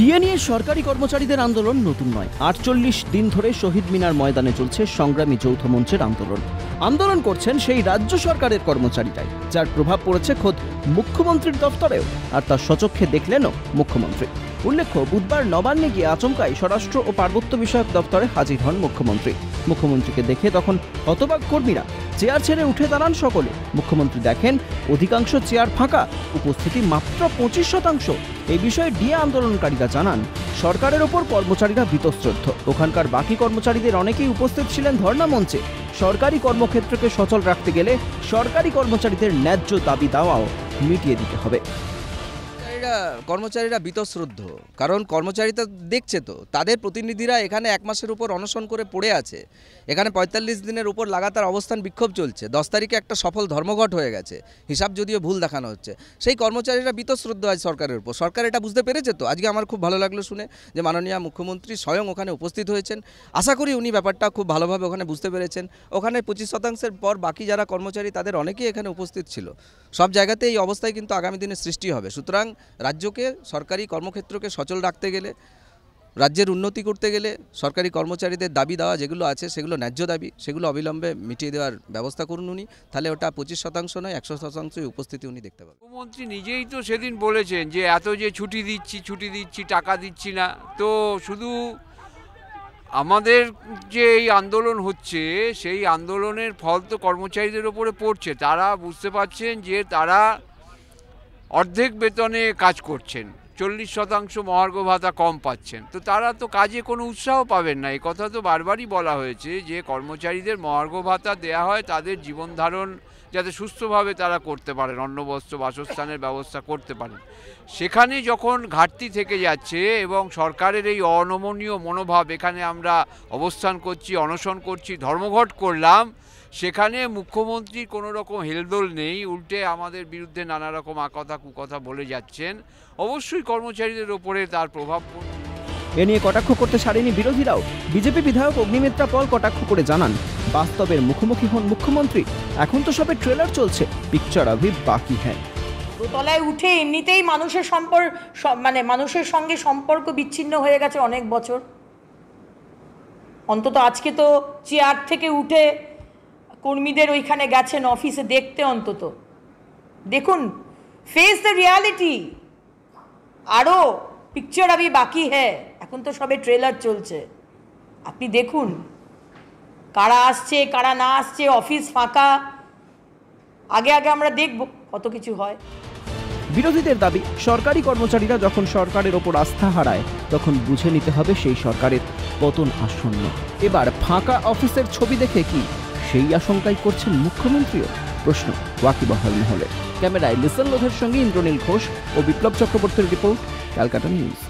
DA নিয়ে সরকারি কর্মচারীদের আন্দোলন নতুন নয়। ৪৮ দিন ধরে শহীদ মিনার ময়দানে চলছে সংগ্রামী যৌথ মঞ্চের আন্দোলন। আন্দোলন করছেন সেই রাজ্য সরকারের কর্মচারীরাই, যার প্রভাব পড়েছে খোদ মুখ্যমন্ত্রীর দপ্তরেও, আর তা সচক্ষে দেখলেনও মুখ্যমন্ত্রী। উল্লেখ্য, বুধবার নবান্নে গিয়ে আচমকাই স্বরাষ্ট্র ও পার্বত্য বিষয়ক দপ্তরে হাজির হন মুখ্যমন্ত্রী। মুখ্যমন্ত্রীকে দেখে তখন হতবাক কর্মীরা, চেয়ার ছেড়ে উঠে দাঁড়ান সকলে। মুখ্যমন্ত্রী দেখেন অধিকাংশ চেয়ার ফাঁকা, উপস্থিতি মাত্র ২৫%। এই বিষয়ে ডিএ আন্দোলনকারীরা জানান, সরকারের ওপর কর্মচারীরা বীতশ্রদ্ধ। ওখানকার বাকি কর্মচারীদের অনেকেই উপস্থিত ছিলেন ধর্ণা মঞ্চে। সরকারি কর্মক্ষেত্রকে সচল রাখতে গেলে সরকারি কর্মচারীদের ন্যায্য দাবি দাওয়াও মিটিয়ে দিতে হবে। কর্মচারীরা বীতশ্রদ্ধ, কারণ কর্মচারীরা দেখছে তো, তাদের প্রতিনিধিরা এখানে এক মাসের উপর অনশন করে পড়ে আছে। এখানে ৪৫ দিনের উপর লাগাতার অবস্থান বিক্ষোভ চলছে। ১০ তারিখে একটা সফল ধর্মঘট হয়ে গেছে, হিসাব যদিও ভুল দেখানো হচ্ছে। সেই কর্মচারীরা বীতশ্রদ্ধ আজ সরকারের উপর। সরকার এটা বুঝতে পেরেছে তো। আজকে আমার খুব ভালো লাগলো শুনে যে মাননীয় মুখ্যমন্ত্রী স্বয়ং ওখানে উপস্থিত হয়েছেন। আশা করি উনি ব্যাপারটা খুব ভালোভাবে ওখানে বুঝতে পেরেছেন। ওখানে ২৫%-র পর বাকি যারা কর্মচারী, তাদের অনেকেই এখানে উপস্থিত ছিল। সব জায়গাতে এই অবস্থায় কিন্তু আগামী দিনে সৃষ্টি হবে। সুতরাং রাজ্যকে, সরকারি কর্মক্ষেত্রকে সচল রাখতে গেলে, রাজ্যের উন্নতি করতে গেলে সরকারি কর্মচারীদের দাবি দেওয়া যেগুলো আছে, সেগুলো ন্যায্য দাবি, সেগুলো অবিলম্বে মিটিয়ে দেওয়ার ব্যবস্থা করুন উনি। তাহলে ওটা ২৫% নয়, ১০০%ই উপস্থিতি উনি দেখতে পাবেন। মুখ্যমন্ত্রী নিজেই তো সেদিন বলেছেন যে এত যে ছুটি দিচ্ছি, টাকা দিচ্ছি না। তো শুধু আমাদের যে এই আন্দোলন হচ্ছে, সেই আন্দোলনের ফল তো কর্মচারীদের ওপরে পড়ছে। তারা বুঝতে পারছেন যে তারা অর্ধেক বেতনে কাজ করছেন, ৪০% মহার্ঘ ভাতা কম পাচ্ছেন। তো তারা তো কাজে কোনো উৎসাহ পাবেন না। এই কথা তো বারবারই বলা হয়েছে যে কর্মচারীদের মহার্ঘ ভাতা দেওয়া হয় তাদের জীবনধারণ যাতে সুস্থভাবে তারা করতে পারেন, অন্ন বস্ত্র বাসস্থানের ব্যবস্থা করতে পারেন। সেখানে যখন ঘাটতি থেকে যাচ্ছে এবং সরকারের এই অনমনীয় মনোভাব, এখানে আমরা অবস্থান করছি, অনশন করছি, ধর্মঘট করলাম, সেখানে মুখ্যমন্ত্রী কোনো রকম হেলদোল নেই, উল্টে আমাদের বিরুদ্ধে নানা রকম আকথা কুকথা বলে যাচ্ছেন। অবশ্যই কর্মচারীদের ওপরে তার প্রভাব পড়বে। এ নিয়ে কটাক্ষ করতে ছাড়েনি বিরোধীরাও। বিজেপি বিধায়ক অগ্নিমিত্রা পল কটাক্ষ করে জানান, বাস্তবের মুখোমুখি হন মুখ্যমন্ত্রী। এখন তো সবে ট্রেলার চলছে, পিকচার আভি বাকি। হ্যাঁ, দোতলায় উঠে এমনিতেই মানুষের মানুষের সঙ্গে সম্পর্ক বিচ্ছিন্ন হয়ে গেছে অনেক বছর। অন্তত আজকে তো চেয়ার থেকে উঠে কর্মীদের ওইখানে গেছেন অফিসে দেখতে। অন্তত দেখুন, ফেস দ্য রিয়ালিটি। আরও পিকচার আবি বাকি হ্যাঁ, এখন তো সবে ট্রেলার চলছে। আপনি দেখুন কারা আসছে, কারা না আসছে, অফিস ফাঁকা। আগে আগে আমরা দেখব কত কিছু হয়। বিরোধীদের দাবি, সরকারি কর্মচারীরা যখন সরকারের ওপর আস্থা হারায় তখন বুঝে নিতে হবে সেই সরকারের পতন আসন্ন। এবার ফাঁকা অফিসের ছবি দেখে কি সেই আশঙ্কাই করছেন মুখ্যমন্ত্রীও? প্রশ্ন ওয়াকিবহাল মহলের। ক্যামেরায় লিসন লোধের সঙ্গে ইন্দ্রনীল ঘোষ ও বিপ্লব চক্রবর্তীর রিপোর্ট, ক্যালকাটা নিউজ।